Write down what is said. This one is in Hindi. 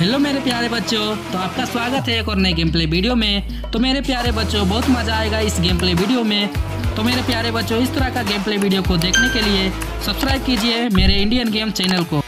हेलो मेरे प्यारे बच्चों, तो आपका स्वागत है एक और नए गेम प्ले वीडियो में। तो मेरे प्यारे बच्चों बहुत मज़ा आएगा इस गेम प्ले वीडियो में। तो मेरे प्यारे बच्चों इस तरह का गेम प्ले वीडियो को देखने के लिए सब्सक्राइब कीजिए मेरे इंडियन गेम चैनल को।